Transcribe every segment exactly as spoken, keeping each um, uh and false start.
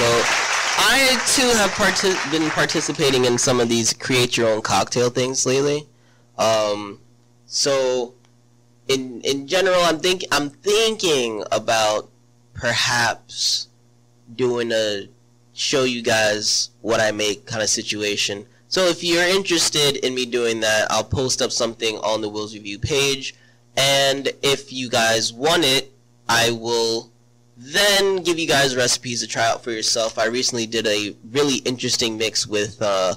So I, too, have parti- been participating in some of these create-your-own-cocktail things lately. Um, so in in general, I'm, think- I'm thinking about perhaps doing a show you guys what I make kind of situation. So if you're interested in me doing that, I'll post up something on the Wills Review page. And if you guys want it, I will then give you guys recipes to try out for yourself. I recently did a really interesting mix with uh,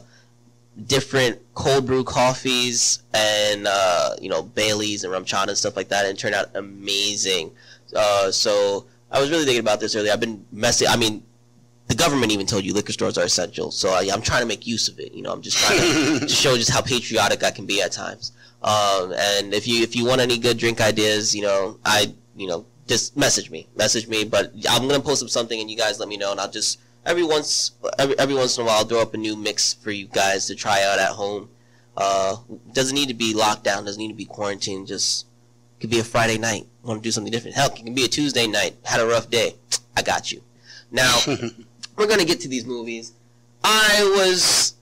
different cold brew coffees and, uh, you know, Baileys and rum chata and stuff like that. And it turned out amazing. Uh, so I was really thinking about this earlier. I've been messing. I mean, the government even told you liquor stores are essential. So I, I'm trying to make use of it. You know, I'm just trying to show just how patriotic I can be at times. Um, and if you if you want any good drink ideas, you know, I you know just message me, message me. But I'm gonna post up something, and you guys let me know, and I'll just every once every, every once in a while I'll throw up a new mix for you guys to try out at home. Uh, doesn't need to be locked down, doesn't need to be quarantined. Just could be a Friday night, want to do something different. Hell, it can be a Tuesday night. Had a rough day, I got you. Now we're gonna get to these movies. I was.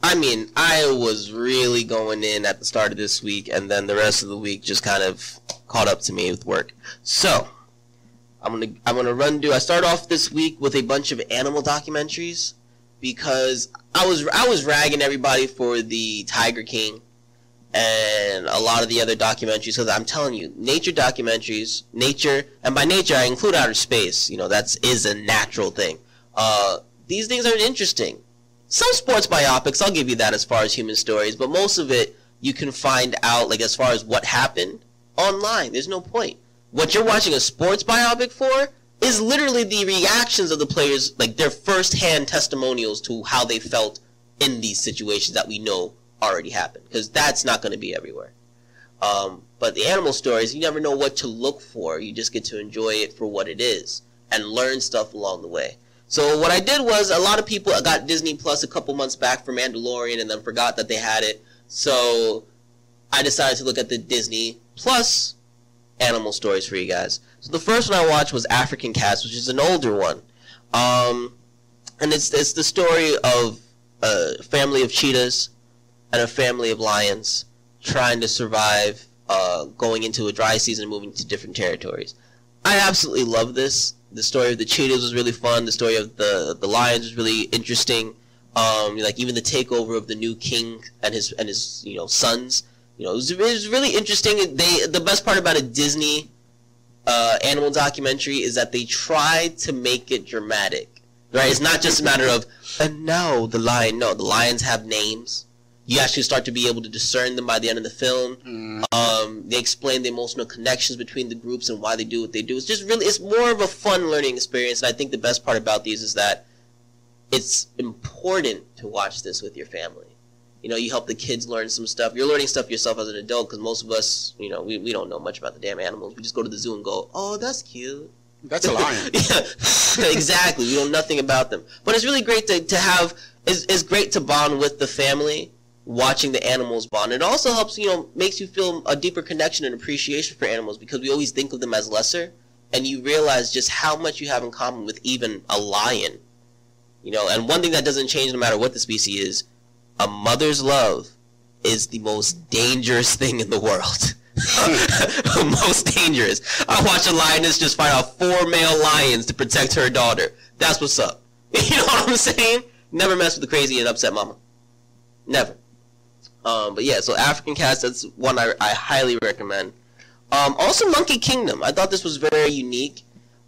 I mean, I was really going in at the start of this week, and then the rest of the week just kind of caught up to me with work. So, I'm gonna I'm gonna run through. I started off this week with a bunch of animal documentaries because I was I was ragging everybody for the Tiger King and a lot of the other documentaries. Because I'm telling you, nature documentaries, nature, and by nature I include outer space. You know, that's is a natural thing. Uh, these things are interesting. Some sports biopics, I'll give you that as far as human stories, but most of it you can find out, like as far as what happened, online. There's no point. What you're watching a sports biopic for is literally the reactions of the players, like their first-hand testimonials to how they felt in these situations that we know already happened, because that's not going to be everywhere. Um, but the animal stories, you never know what to look for. You just get to enjoy it for what it is and learn stuff along the way. So what I did was, a lot of people got Disney Plus a couple months back for Mandalorian and then forgot that they had it. So I decided to look at the Disney Plus animal stories for you guys. So the first one I watched was African Cats, which is an older one. Um, and it's, it's the story of a family of cheetahs and a family of lions trying to survive uh, going into a dry season and moving to different territories. I absolutely love this. The story of the cheetahs was really fun. The story of the the lions was really interesting. Um, like even the takeover of the new king and his and his you know sons. You know, it was, it was really interesting. They the best part about a Disney uh, animal documentary is that they try to make it dramatic, right? It's not just a matter of and now the lion. No, the lions have names. You actually start to be able to discern them by the end of the film. Mm. Um, they explain the emotional connections between the groups and why they do what they do. It's just really, it's more of a fun learning experience. And I think the best part about these is that it's important to watch this with your family. You know, you help the kids learn some stuff. You're learning stuff yourself as an adult because most of us, you know, we, we don't know much about the damn animals. We just go to the zoo and go, oh, that's cute. That's a lion. Yeah, exactly. We know nothing about them. But it's really great to, to have, it's, it's great to bond with the family. Watching the animals bond. It also helps, you know, makes you feel a deeper connection and appreciation for animals because we always think of them as lesser, and you realize just how much you have in common with even a lion. You know, and one thing that doesn't change no matter what the species is, a mother's love is the most dangerous thing in the world. Most dangerous. I watch a lioness just fight off four male lions to protect her daughter. That's what's up. You know what I'm saying? Never mess with the crazy and upset mama. Never. Um, but yeah, so African Cats, that's one I, I highly recommend. Um, also Monkey Kingdom. I thought this was very unique.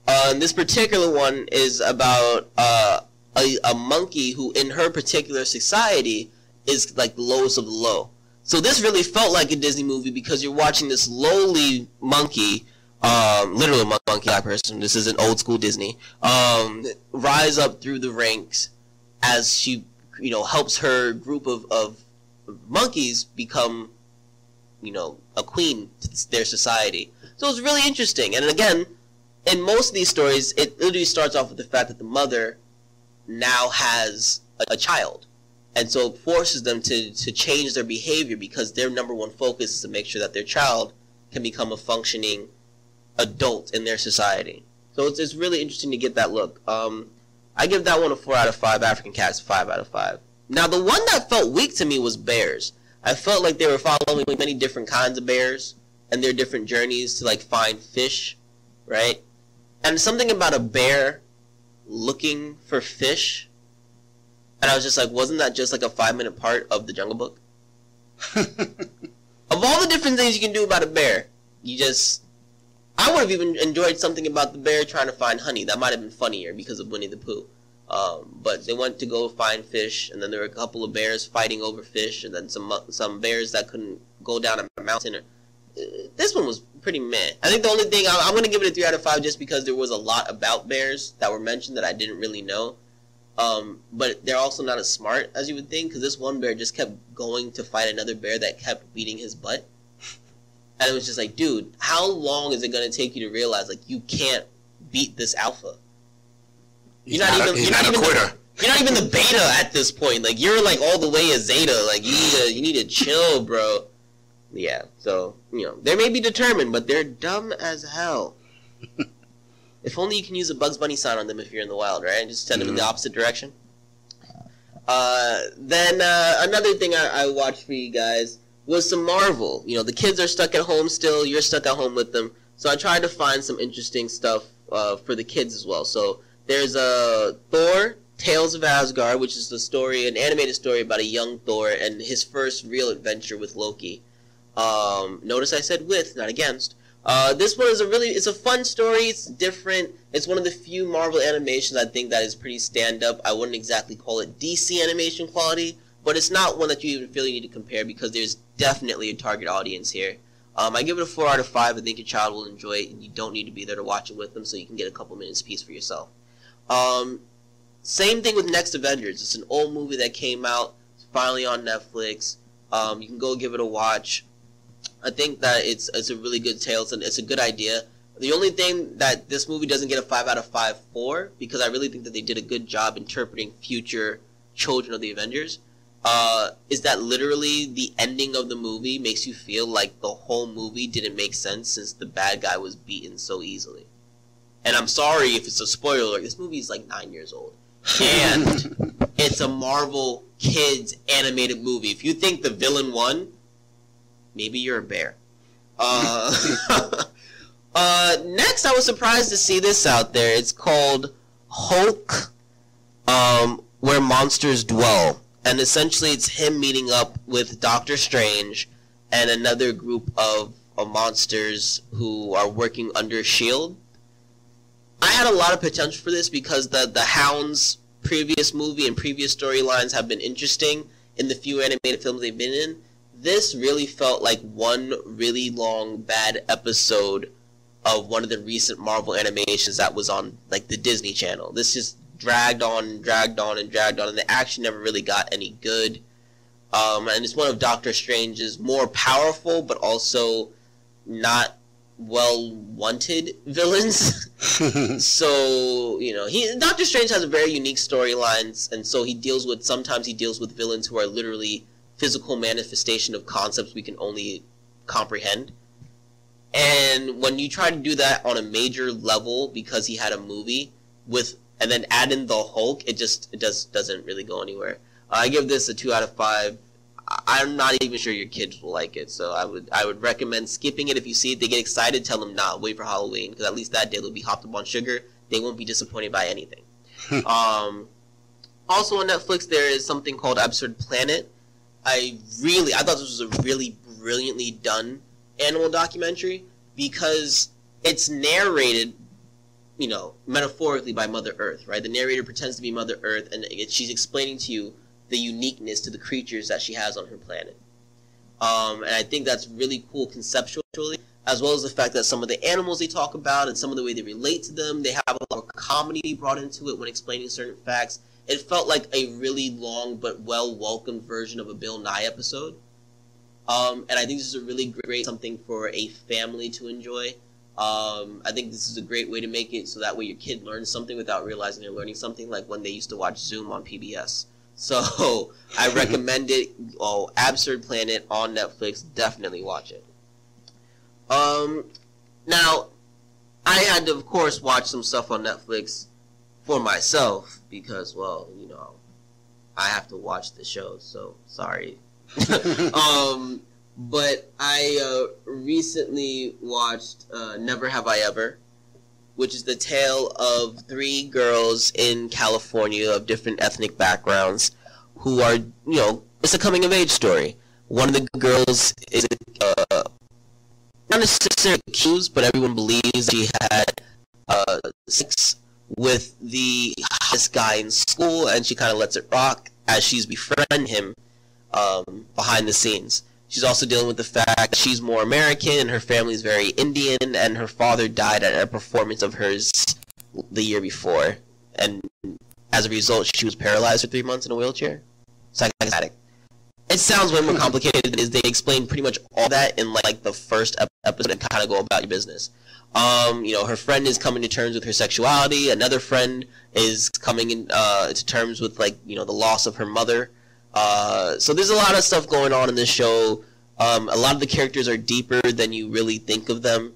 Uh, and this particular one is about uh, a, a monkey who in her particular society is like the lowest of the low. So this really felt like a Disney movie because you're watching this lowly monkey, um, literally a monkey-like person, this is an old school Disney, um, rise up through the ranks as she, you know, helps her group of, of monkeys become, you know, a queen to their society. So it's really interesting. And again, in most of these stories, it literally starts off with the fact that the mother now has a, a child. And so it forces them to, to change their behavior because their number one focus is to make sure that their child can become a functioning adult in their society. So it's, it's really interesting to get that look. Um, I give that one a four out of five. African Cats, five out of five. Now, the one that felt weak to me was bears. I felt like they were following many different kinds of bears and their different journeys to, like, find fish, right? And something about a bear looking for fish, and I was just like, wasn't that just, like, a five-minute part of the Jungle Book? Of all the different things you can do about a bear, you just... I would have even enjoyed something about the bear trying to find honey. That might have been funnier because of Winnie the Pooh. Um, but they went to go find fish, and then there were a couple of bears fighting over fish, and then some some bears that couldn't go down a mountain. Or, uh, this one was pretty meh. I think the only thing, I, I'm going to give it a three out of five just because there was a lot about bears that were mentioned that I didn't really know. Um, but they're also not as smart as you would think, because this one bear just kept going to fight another bear that kept beating his butt. And it was just like, dude, how long is it going to take you to realize, like, you can't beat this alpha? You're not, not even, a, you're not not even the, you're not even the beta at this point. Like, you're, like, all the way a zeta. Like, you need to, you need to chill, bro. Yeah, so, you know, they may be determined, but they're dumb as hell. If only you can use a Bugs Bunny sign on them if you're in the wild, right? And just send them mm-hmm. in the opposite direction. Uh, then uh, another thing I, I watched for you guys was some Marvel. You know, the kids are stuck at home still. You're stuck at home with them. So I tried to find some interesting stuff uh, for the kids as well. So there's uh, Thor: Tales of Asgard, which is the story, an animated story about a young Thor and his first real adventure with Loki. Um, notice I said with, not against. Uh, this one is a really, it's a fun story. It's different. It's one of the few Marvel animations I think that is pretty stand-up. I wouldn't exactly call it D C animation quality, but it's not one that you even feel you need to compare because there's definitely a target audience here. Um, I give it a four out of five. I think your child will enjoy it, and you don't need to be there to watch it with them, so you can get a couple minutes piece for yourself. Um, same thing with Next Avengers. It's an old movie that came out. It's finally on Netflix. Um, you can go give it a watch. I think that it's it's a really good tale. It's, an, it's a good idea. The only thing that this movie doesn't get a five out of five for, because I really think that they did a good job interpreting future children of the Avengers, Uh, is that literally the ending of the movie makes you feel like the whole movie didn't make sense since the bad guy was beaten so easily. And I'm sorry if it's a spoiler. This movie is like nine years old. And it's a Marvel kids animated movie. If you think the villain won, maybe you're a bear. Uh, uh, next, I was surprised to see this out there. It's called Hulk, um, Where Monsters Dwell. And essentially, it's him meeting up with Doctor Strange and another group of, of monsters who are working under S H I E L D I had a lot of potential for this because the, the Hound's previous movie and previous storylines have been interesting in the few animated films they've been in. This really felt like one really long, bad episode of one of the recent Marvel animations that was on, like, the Disney Channel. This is... dragged on and dragged on and dragged on, and the action never really got any good. Um, and it's one of Doctor Strange's more powerful, but also not well-wanted villains. So, you know, he Doctor Strange has a very unique storylines, and so he deals with, sometimes he deals with villains who are literally physical manifestation of concepts we can only comprehend. And when you try to do that on a major level, because he had a movie with... and then add in the Hulk, it just it just doesn't really go anywhere. Uh, I give this a two out of five. I'm not even sure your kids will like it, so I would I would recommend skipping it. If you see it, they get excited, tell them nah, wait for Halloween, because at least that day they'll be hopped up on sugar. They won't be disappointed by anything. um, also on Netflix, there is something called Absurd Planet. I really I thought this was a really brilliantly done animal documentary because it's narrated, you know, metaphorically by Mother Earth, right? The narrator pretends to be Mother Earth, and she's explaining to you the uniqueness to the creatures that she has on her planet. Um, and I think that's really cool conceptually, as well as the fact that some of the animals they talk about and some of the way they relate to them, they have a lot of comedy brought into it when explaining certain facts. It felt like a really long but well-welcomed version of a Bill Nye episode. Um, and I think this is a really great something for a family to enjoy. Um, I think this is a great way to make it so that way your kid learns something without realizing they're learning something, like when they used to watch Zoom on P B S. So I recommend it. Oh, Absurd Planet on Netflix. Definitely watch it. Um, now, I had to, of course, watch some stuff on Netflix for myself because, well, you know, I have to watch the show, so sorry. um, but I uh, recently watched uh, Never Have I Ever, which is the tale of three girls in California of different ethnic backgrounds who are, you know, it's a coming-of-age story. One of the girls is uh, not necessarily accused, but everyone believes she had uh, sex with the hottest guy in school, and she kind of lets it rock as she's befriending him um, behind the scenes. She's also dealing with the fact that she's more American and her family's very Indian, and her father died at a performance of hers the year before, and as a result, she was paralyzed for three months in a wheelchair. Psychotic. It sounds way more complicated than it is. They explain pretty much all that in like, like the first ep episode and kind of go about your business. Um, you know, her friend is coming to terms with her sexuality. Another friend is coming in uh, to terms with like you know the loss of her mother. Uh, so there's a lot of stuff going on in this show. Um, a lot of the characters are deeper than you really think of them.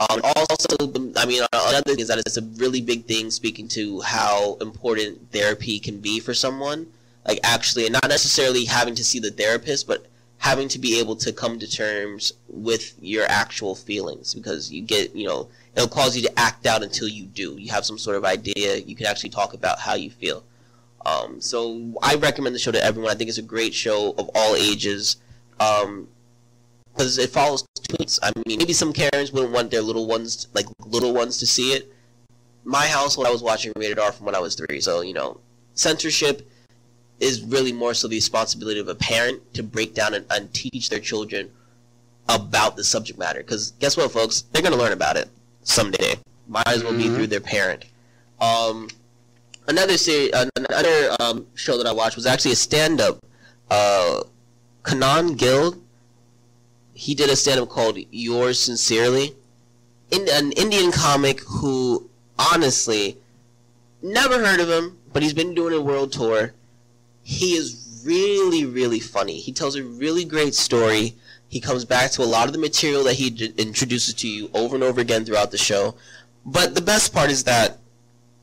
Um, also, I mean, another thing is that it's a really big thing speaking to how important therapy can be for someone. Like, actually, and not necessarily having to see the therapist, but having to be able to come to terms with your actual feelings, because you get, you know, it'll cause you to act out until you do. You have some sort of idea. You can actually talk about how you feel. Um, so I recommend the show to everyone. I think it's a great show of all ages, um, because it follows tweets. I mean, maybe some Karens wouldn't want their little ones, like, little ones to see it. My household, I was watching rated R from when I was three, so, you know, censorship is really more so the responsibility of a parent to break down and, and teach their children about the subject matter. Because guess what, folks? They're going to learn about it someday. Might as well be through their parent. Um, another series, another um, show that I watched was actually a stand-up. Uh, Kanan Gill, he did a stand-up called Yours Sincerely. In, an Indian comic who, honestly, never heard of him, but he's been doing a world tour. He is really, really funny. He tells a really great story. He comes back to a lot of the material that he d introduces to you over and over again throughout the show. But the best part is that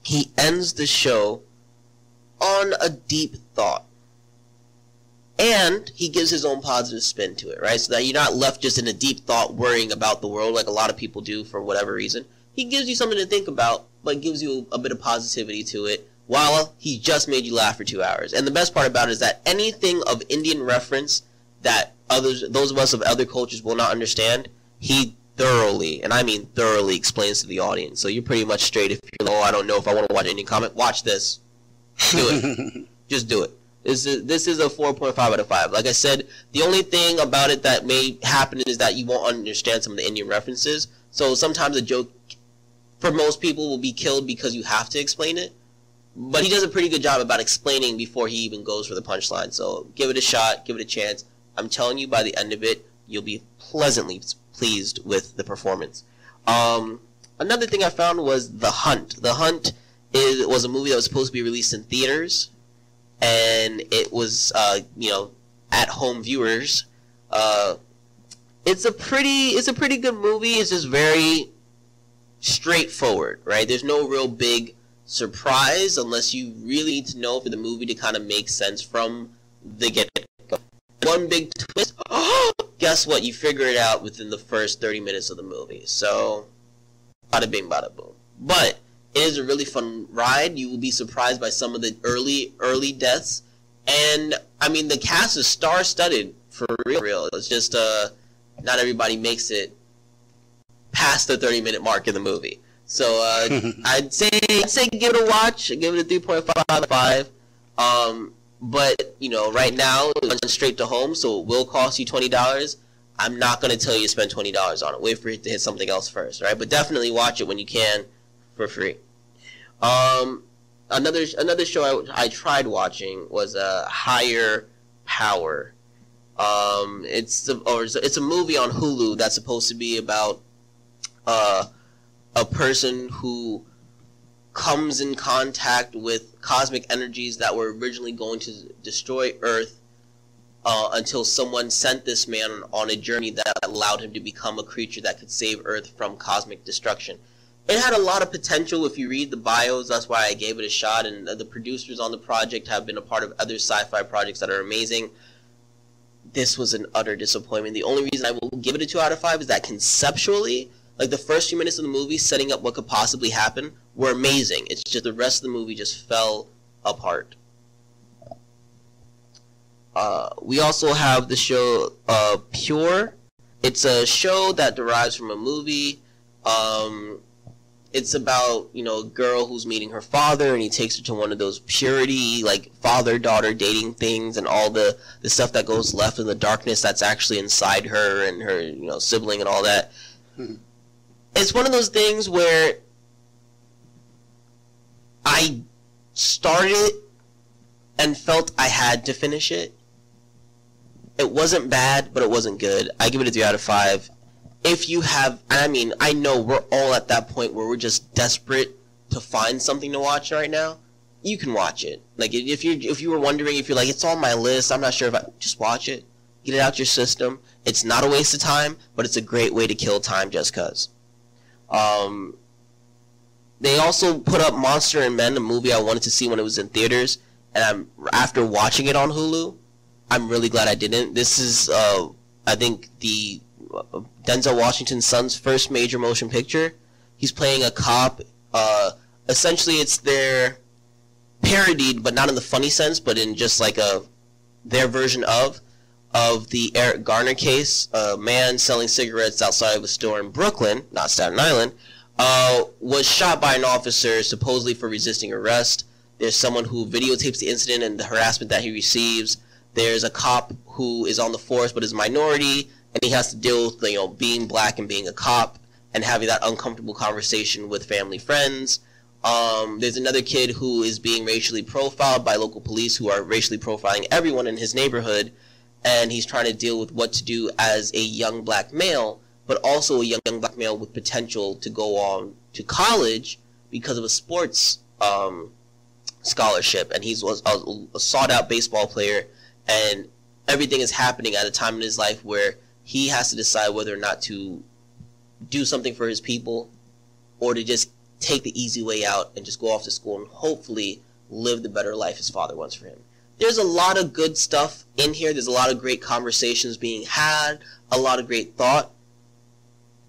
he ends the show on a deep thought. And he gives his own positive spin to it, right? So that you're not left just in a deep thought worrying about the world like a lot of people do for whatever reason. He gives you something to think about, but gives you a bit of positivity to it. While he just made you laugh for two hours. And the best part about it is that anything of Indian reference that others, those of us of other cultures will not understand, he thoroughly, and I mean thoroughly, explains to the audience. So you're pretty much straight if you're like, oh, I don't know if I want to watch Indian comic. Watch this. Do it. Just do it. This is, this is a four point five out of five. Like I said, the only thing about it that may happen is that you won't understand some of the Indian references. So sometimes a joke, for most people, will be killed because you have to explain it. But he does a pretty good job about explaining before he even goes for the punchline. So give it a shot, give it a chance. I'm telling you, by the end of it, you'll be pleasantly pleased with the performance. Um, another thing I found was The Hunt. The Hunt is, was a movie that was supposed to be released in theaters, and it was, uh, you know, at-home viewers. Uh, it's a pretty, it's a pretty good movie. It's just very straightforward, right? There's no real big surprise unless you really need to know for the movie to kind of make sense from the get-go. One big twist, oh, guess what? You figure it out within the first thirty minutes of the movie. So, bada bing, bada boom. But it is a really fun ride. You will be surprised by some of the early, early deaths. And, I mean, the cast is star-studded, for real, real. It's just, uh, not everybody makes it past the thirty-minute mark in the movie. So uh, I'd say I'd say give it a watch. I'd give it a three point five out of five. Um, but you know, right now it's going straight to home, so it will cost you twenty dollars. I'm not gonna tell you to spend twenty dollars on it. Wait for it to hit something else first, right? But definitely watch it when you can, for free. Um, another another show I, I tried watching was a uh, Higher Power. Um, it's a, or it's a movie on Hulu that's supposed to be about uh. a person who comes in contact with cosmic energies that were originally going to destroy Earth uh, until someone sent this man on a journey that allowed him to become a creature that could save Earth from cosmic destruction. it had a lot of potential if you read the bios. That's why I gave it a shot, and the producers on the project have been a part of other sci-fi projects that are amazing. This was an utter disappointment. The only reason I will give it a two out of five is that conceptually, like, the first few minutes of the movie setting up what could possibly happen were amazing. It's just the rest of the movie just fell apart. Uh, we also have the show uh, Pure. It's a show that derives from a movie. Um, it's about, you know, a girl who's meeting her father, and he takes her to one of those purity, like, father-daughter dating things, and all the, the stuff that goes left in the darkness that's actually inside her and her, you know, sibling and all that. Hmm. It's one of those things where I started and felt I had to finish it. It wasn't bad, but it wasn't good. I give it a three out of five. If you have, I mean, I know we're all at that point where we're just desperate to find something to watch right now. You can watch it. Like, if you if you were wondering, if you're like, it's on my list, I'm not sure if I, just watch it. Get it out your system. It's not a waste of time, but it's a great way to kill time just because. Um, they also put up Monster and Men, a movie I wanted to see when it was in theaters, and I'm, after watching it on Hulu, I'm really glad I didn't. This is, uh, I think, the uh, Denzel Washington's son's first major motion picture. He's playing a cop. Uh, essentially, it's their parodied, but not in the funny sense, but in just like a their version of of the Eric Garner case, a man selling cigarettes outside of a store in Brooklyn, not Staten Island, uh, was shot by an officer supposedly for resisting arrest. There's someone who videotapes the incident and the harassment that he receives. There's a cop who is on the force but is a minority, and he has to deal with, you know, being black and being a cop and having that uncomfortable conversation with family friends. Um, there's another kid who is being racially profiled by local police who are racially profiling everyone in his neighborhood, and he's trying to deal with what to do as a young black male, but also a young, young black male with potential to go on to college because of a sports um, scholarship, and he's a, a sought-out baseball player. And everything is happening at a time in his life where he has to decide whether or not to do something for his people or to just take the easy way out and just go off to school and hopefully live the better life his father wants for him. There's a lot of good stuff in here. There's a lot of great conversations being had, a lot of great thought.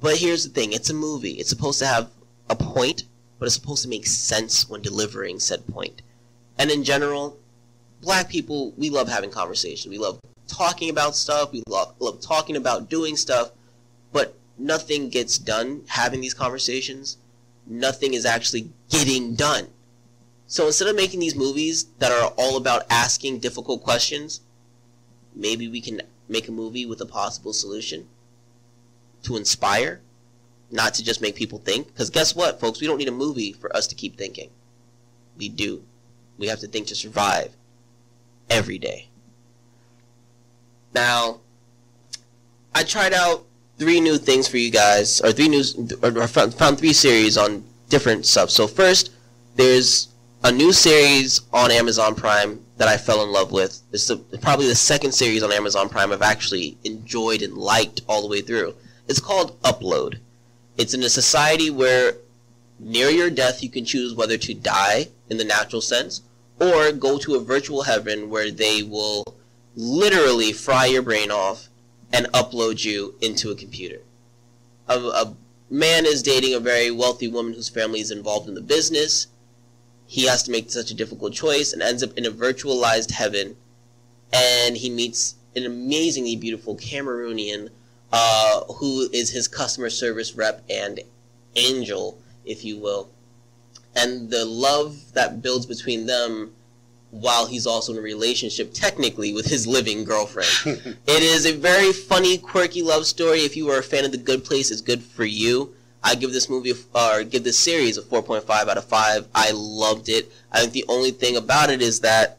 But here's the thing. It's a movie. It's supposed to have a point, but it's supposed to make sense when delivering said point. And in general, Black people, we love having conversations. We love talking about stuff. We love, love talking about doing stuff. But nothing gets done having these conversations. Nothing is actually getting done. So instead of making these movies that are all about asking difficult questions, maybe we can make a movie with a possible solution to inspire, not to just make people think. Because guess what, folks? We don't need a movie for us to keep thinking. We do. We have to think to survive. Every day. Now, I tried out three new things for you guys, or three news, or found three series on different subs. So first, there's a new series on Amazon Prime that I fell in love with. It's the, probably the second series on Amazon Prime I've actually enjoyed and liked all the way through. It's called Upload. It's in a society where near your death you can choose whether to die in the natural sense, or go to a virtual heaven where they will literally fry your brain off and upload you into a computer. A, a man is dating a very wealthy woman whose family is involved in the business. He has to make such a difficult choice and ends up in a virtualized heaven. And he meets an amazingly beautiful Cameroonian uh, who is his customer service rep and angel, if you will. And the love that builds between them while he's also in a relationship, technically, with his living girlfriend. It is a very funny, quirky love story. If you are a fan of The Good Place, it's good for you. I give this movie, a, or give this series a four point five out of five. I loved it. I think the only thing about it is that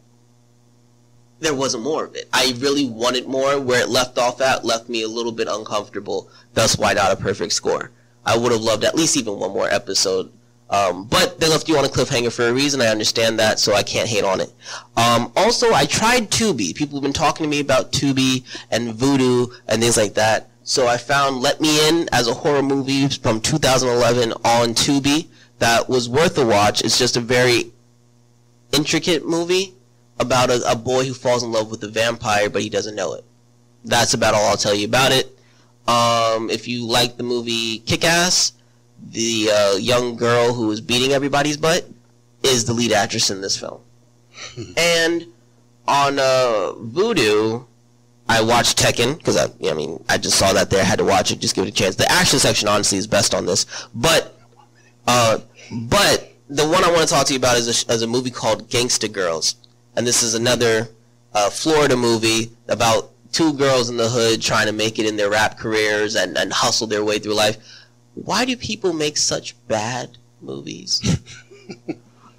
there wasn't more of it. I really wanted more. Where it left off at left me a little bit uncomfortable. Thus, why not a perfect score? I would have loved at least even one more episode. Um, but they left you on a cliffhanger for a reason. I understand that, so I can't hate on it. Um, also, I tried Tubi. People have been talking to me about Tubi and Vudu and things like that. So I found Let Me In as a horror movie from two thousand eleven on Tubi that was worth a watch. It's just a very intricate movie about a, a boy who falls in love with a vampire, but he doesn't know it. That's about all I'll tell you about it. Um, if you like the movie Kick-Ass, the uh, young girl who is beating everybody's butt is the lead actress in this film. And on uh, Voodoo, I watched Tekken, because I, I mean, I just saw that there. I had to watch it, just give it a chance. The action section, honestly, is best on this. But uh, but the one I want to talk to you about is a, is a movie called Gangsta Girls. And this is another uh, Florida movie about two girls in the hood trying to make it in their rap careers and, and hustle their way through life. Why do people make such bad movies?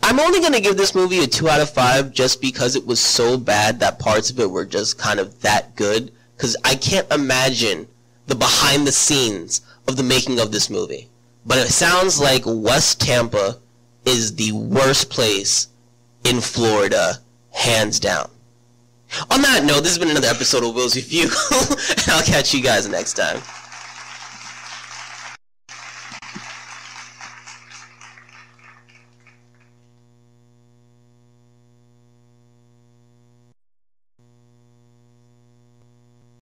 I'm only going to give this movie a two out of five just because it was so bad that parts of it were just kind of that good. Because I can't imagine the behind the scenes of the making of this movie. But it sounds like West Tampa is the worst place in Florida, hands down. On that note, this has been another episode of Will's Review. And I'll catch you guys next time.